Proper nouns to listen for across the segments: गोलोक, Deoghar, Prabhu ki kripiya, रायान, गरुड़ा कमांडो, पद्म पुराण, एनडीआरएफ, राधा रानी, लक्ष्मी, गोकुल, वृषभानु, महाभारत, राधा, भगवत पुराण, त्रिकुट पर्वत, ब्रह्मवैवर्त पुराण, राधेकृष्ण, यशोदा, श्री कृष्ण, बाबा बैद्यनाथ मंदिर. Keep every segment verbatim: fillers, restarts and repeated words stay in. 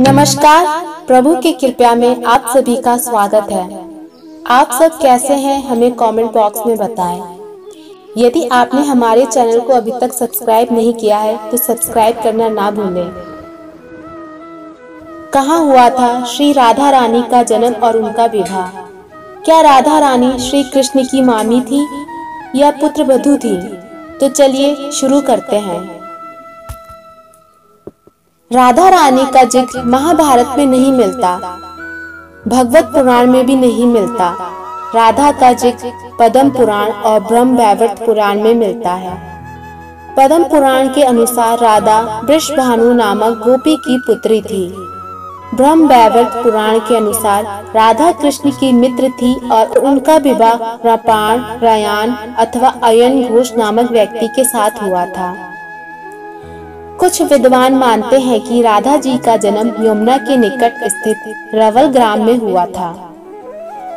नमस्कार, प्रभु की कृपा में आप सभी का स्वागत है। आप सब कैसे हैं हमें कमेंट बॉक्स में बताएं। यदि आपने हमारे चैनल को अभी तक सब्सक्राइब नहीं किया है तो सब्सक्राइब करना ना भूलें। कहाँ हुआ था श्री राधा रानी का जन्म और उनका विवाह? क्या राधा रानी श्री कृष्ण की मामी थी या पुत्र वधू थी? तो चलिए शुरू करते हैं। राधा रानी का जिक्र महाभारत में नहीं मिलता, भगवत पुराण में भी नहीं मिलता। राधा का जिक्र पद्म पुराण और ब्रह्मवैवर्त पुराण में मिलता है। पद्म पुराण के अनुसार राधा वृषभानु नामक गोपी की पुत्री थी। ब्रह्मवैवर्त पुराण के अनुसार राधा कृष्ण की मित्र थी और उनका विवाह रापाण, रायान अथवा अयन घोष नामक व्यक्ति के साथ हुआ था। कुछ विद्वान मानते हैं कि राधा जी का जन्म यमुना के निकट स्थित रवल ग्राम में हुआ था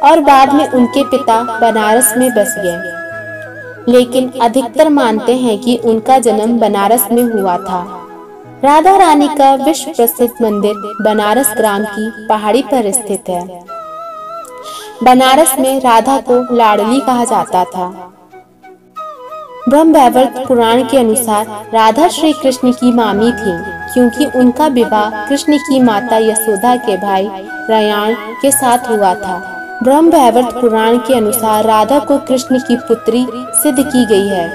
और बाद में उनके पिता बनारस में बस गए, लेकिन अधिकतर मानते हैं कि उनका जन्म बनारस में हुआ था। राधा रानी का विश्व प्रसिद्ध मंदिर बनारस ग्राम की पहाड़ी पर स्थित है। बनारस में राधा को लाडली कहा जाता था। ब्रह्मवैवर्त पुराण के अनुसार राधा श्री कृष्ण की मामी थी, क्योंकि उनका विवाह कृष्ण की माता यशोदा के भाई रायान के साथ हुआ था। ब्रह्मवैवर्त पुराण के अनुसार राधा को कृष्ण की पुत्री सिद्ध की गई है।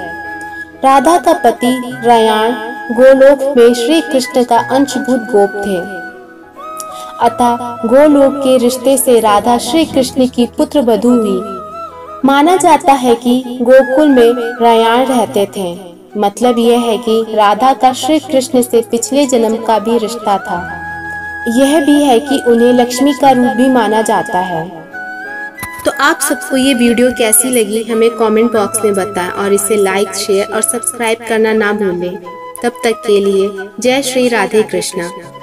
राधा का पति रायान गोलोक में श्री कृष्ण का अंशभूत गोप थे, अतः गोलोक के रिश्ते से राधा श्री कृष्ण की पुत्र वधू हुई। माना जाता है कि गोकुल में रायाण रहते थे। मतलब यह है कि राधा का श्री कृष्ण से पिछले जन्म का भी रिश्ता था। यह भी है कि उन्हें लक्ष्मी का रूप भी माना जाता है। तो आप सबको ये वीडियो कैसी लगी हमें कमेंट बॉक्स में बताएं और इसे लाइक, शेयर और सब्सक्राइब करना ना भूलें। तब तक के लिए जय श्री राधे कृष्ण।